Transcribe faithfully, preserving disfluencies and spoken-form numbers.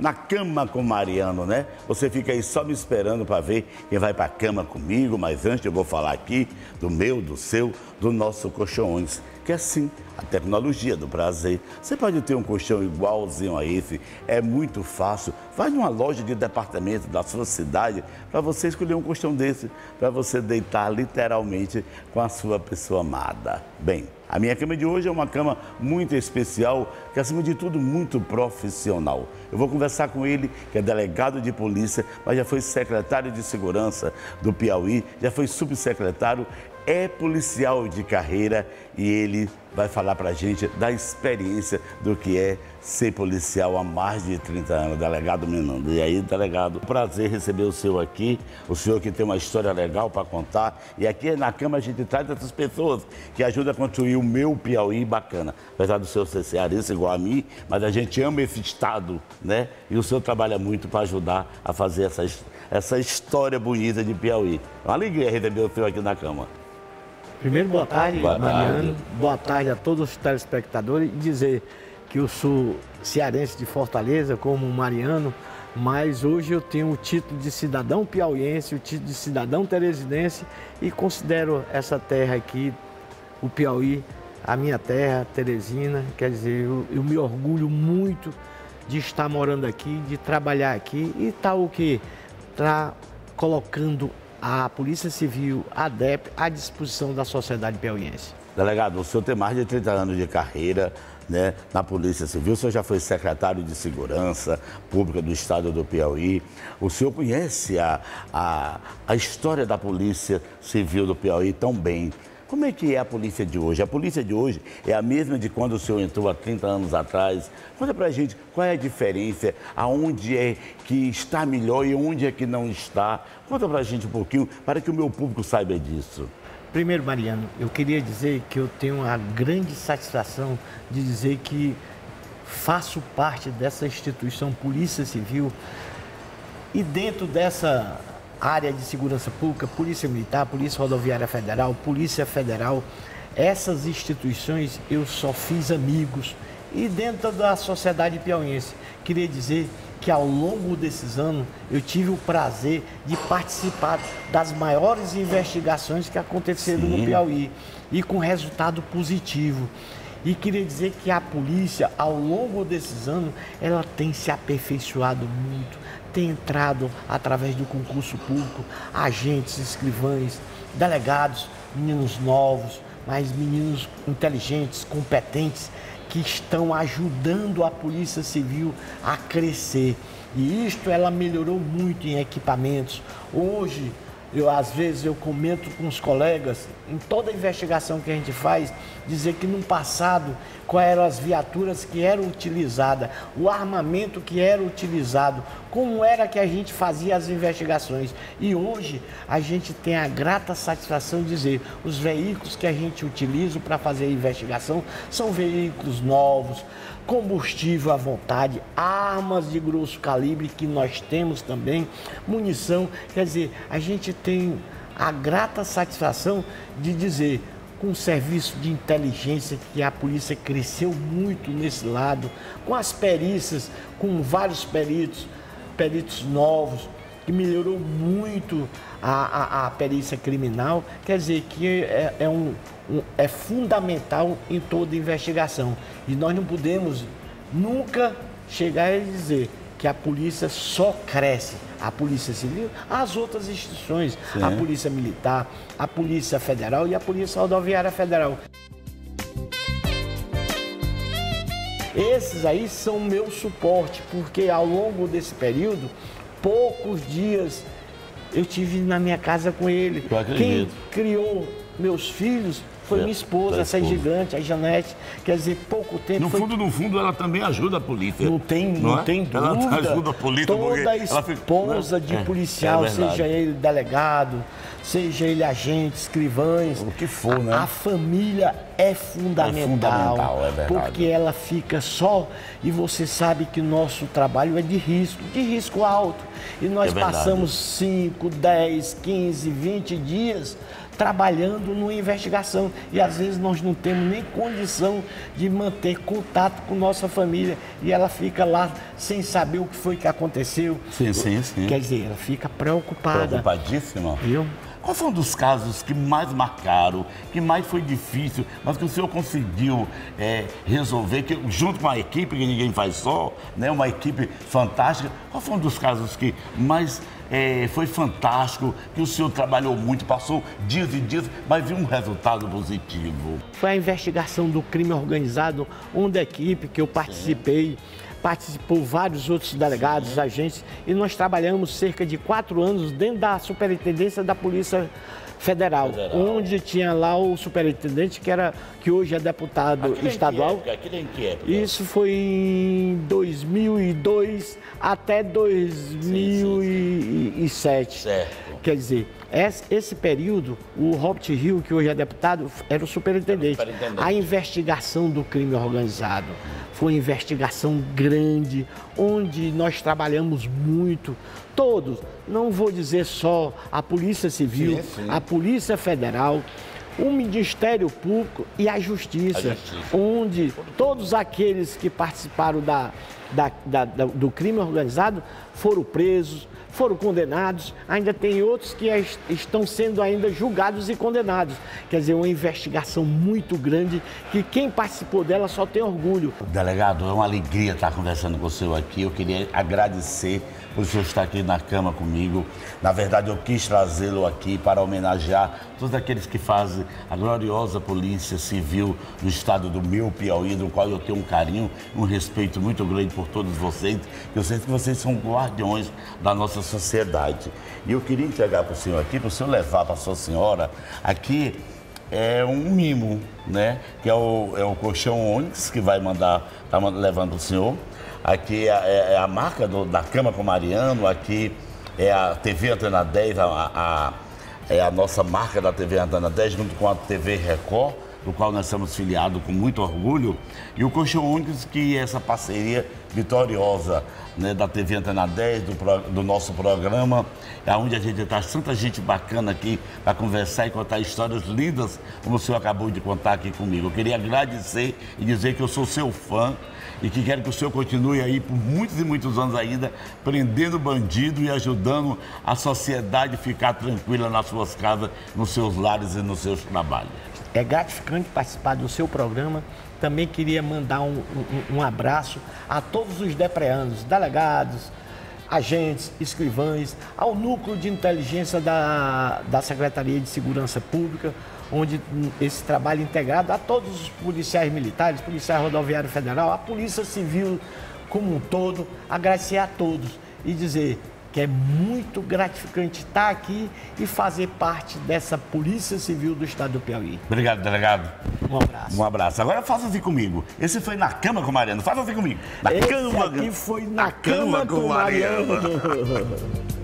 Na Cama com Mariano, né? Você fica aí só me esperando para ver quem vai para a cama comigo, mas antes eu vou falar aqui do meu, do seu, do nosso Colchão Ônix, que é sim a tecnologia do prazer. Você pode ter um colchão igualzinho a esse, é muito fácil. Vai numa loja de departamento da sua cidade para você escolher um colchão desse, para você deitar literalmente com a sua pessoa amada. Bem, a minha cama de hoje é uma cama muito especial, que acima de tudo muito profissional. Eu vou conversar com ele, que é delegado de polícia, mas já foi secretário de segurança do Piauí, já foi subsecretário, é policial de carreira e ele vai falar pra gente da experiência do que é ser policial há mais de trinta anos, delegado Menandro. E aí, delegado, prazer receber o senhor aqui, o senhor que tem uma história legal para contar. E aqui na Cama a gente traz essas pessoas que ajudam a construir o meu Piauí bacana. Apesar do senhor ser cearense igual a mim, mas a gente ama esse estado, né? E o senhor trabalha muito para ajudar a fazer essa, essa história bonita de Piauí. Uma alegria receber o senhor aqui na Cama. Primeiro, boa tarde, boa tarde, Mariano. Boa tarde a todos os telespectadores. E dizer que eu sou cearense de Fortaleza, como Mariano, mas hoje eu tenho o título de cidadão piauiense, o título de cidadão teresinense e considero essa terra aqui, o Piauí, a minha terra, Teresina. Quer dizer, eu, eu me orgulho muito de estar morando aqui, de trabalhar aqui e tá o quê? Tá colocando a Polícia Civil, a D E P, à disposição da sociedade piauiense. Delegado, o senhor tem mais de trinta anos de carreira, né, na Polícia Civil, o senhor já foi secretário de Segurança Pública do Estado do Piauí, o senhor conhece a, a, a história da Polícia Civil do Piauí tão bem. Como é que é a polícia de hoje? A polícia de hoje é a mesma de quando o senhor entrou há trinta anos atrás. Conta pra gente qual é a diferença, aonde é que está melhor e onde é que não está. Conta pra gente um pouquinho para que o meu público saiba disso. Primeiro, Mariano, eu queria dizer que eu tenho a grande satisfação de dizer que faço parte dessa instituição Polícia Civil e dentro dessa área de segurança pública, Polícia Militar, Polícia Rodoviária Federal, Polícia Federal, essas instituições eu só fiz amigos. E dentro da sociedade piauiense, queria dizer que ao longo desses anos eu tive o prazer de participar das maiores investigações que aconteceram Sim. no Piauí e com resultado positivo. E queria dizer que a polícia, ao longo desses anos, ela tem se aperfeiçoado muito, tem entrado através do concurso público, agentes, escrivães, delegados, meninos novos, mas meninos inteligentes, competentes, que estão ajudando a Polícia Civil a crescer. E isto ela melhorou muito em equipamentos. Hoje, eu, às vezes eu comento com os colegas, em toda a investigação que a gente faz, dizer que no passado, quais eram as viaturas que eram utilizadas, o armamento que era utilizado, como era que a gente fazia as investigações. E hoje a gente tem a grata satisfação de dizer, os veículos que a gente utiliza para fazer a investigação são veículos novos, combustível à vontade, armas de grosso calibre que nós temos também, munição. Quer dizer, a gente tem a grata satisfação de dizer, com o serviço de inteligência que a polícia cresceu muito nesse lado, com as perícias, com vários peritos, peritos novos, que melhorou muito a, a, a perícia criminal, quer dizer que é, é um... é fundamental em toda investigação e nós não podemos nunca chegar a dizer que a polícia só cresce, a Polícia Civil, as outras instituições, Sim. a Polícia Militar, a Polícia Federal e a Polícia Rodoviária Federal. Esses aí são o meu suporte, porque ao longo desse período, poucos dias eu tive na minha casa com ele. Quem criou meus filhos foi minha esposa, essa gigante, a Janete, quer dizer, pouco tempo... No foi... fundo, no fundo, ela também ajuda a polícia. Não tem, não não é? tem dúvida. Ela ajuda a polícia. Toda esposa ela... de policial, é, é seja ele delegado, seja ele agente, escrivães... O que for, né? A, a família é fundamental. É fundamental, é verdade. Porque ela fica só e você sabe que nosso trabalho é de risco, de risco alto. E nós é passamos cinco, dez, quinze, vinte dias trabalhando numa investigação. E às vezes nós não temos nem condição de manter contato com nossa família. E ela fica lá sem saber o que foi que aconteceu. Sim, sim, sim. Quer dizer, ela fica preocupada. Preocupadíssima. Viu? Qual foi um dos casos que mais marcaram, que mais foi difícil, mas que o senhor conseguiu é, resolver, que, junto com a equipe, que ninguém faz só, né, uma equipe fantástica? Qual foi um dos casos que mais é, foi fantástico, que o senhor trabalhou muito, passou dias e dias, mas viu um resultado positivo? Foi a investigação do crime organizado, onde a equipe que eu participei, participou vários outros delegados, sim, agentes, e nós trabalhamos cerca de quatro anos dentro da Superintendência da Polícia Federal, Federal. onde tinha lá o superintendente, que, era, que hoje é deputado aquilo estadual. É em que época? É Isso foi em dois mil e dois até dois mil e sete. Sim, sim, sim. Quer dizer, esse período, o Robert Hill, que hoje é deputado, era o superintendente. Era o superintendente. A investigação do crime organizado foi uma investigação grande, onde nós trabalhamos muito, todos, não vou dizer só a Polícia Civil, sim, sim, a Polícia Federal, o Ministério Público e a Justiça, a Justiça, onde todos aqueles que participaram da, da, da, da, do crime organizado foram presos, foram condenados, ainda tem outros que estão sendo ainda julgados e condenados. Quer dizer, uma investigação muito grande que quem participou dela só tem orgulho. Delegado, é uma alegria estar conversando com o senhor aqui. Eu queria agradecer por o senhor estar aqui na cama comigo. Na verdade, eu quis trazê-lo aqui para homenagear todos aqueles que fazem a gloriosa Polícia Civil do estado do meu Piauí, do qual eu tenho um carinho, um respeito muito grande por todos vocês. Eu sei que vocês são guardiões da nossa sociedade. E eu queria entregar para o senhor aqui, para o senhor levar para a sua senhora, aqui é um mimo, né? Que é o, é o Colchão Ônix, que vai mandar, tá levando para o senhor. Aqui é, é a marca do, da cama com Mariano, aqui é a T V Antena dez, a, a, é a nossa marca da T V Antena dez, junto com a T V Record, do qual nós somos filiados com muito orgulho, e o Colchão Ônix, que é essa parceria vitoriosa, né, da T V Antena dez, do, pro, do nosso programa, onde a gente traz tanta gente bacana aqui para conversar e contar histórias lindas, como o senhor acabou de contar aqui comigo. Eu queria agradecer e dizer que eu sou seu fã e que quero que o senhor continue aí por muitos e muitos anos ainda, prendendo bandido e ajudando a sociedade a ficar tranquila nas suas casas, nos seus lares e nos seus trabalhos. É gratificante participar do seu programa. Também queria mandar um, um, um abraço a todos os depreanos, delegados, agentes, escrivães, ao núcleo de inteligência da, da Secretaria de Segurança Pública, onde esse trabalho integrado, a todos os policiais militares, policiais rodoviários federal, a Polícia Civil como um todo, agradecer a todos e dizer que é muito gratificante estar aqui e fazer parte dessa Polícia Civil do estado do Piauí. Obrigado, delegado. Um abraço. Um abraço. Agora faça assim comigo. Esse foi Na Cama com Mariano. Faça assim comigo. Na Esse cama. Aqui foi Na, na cama, cama com, com Mariano. Mariano.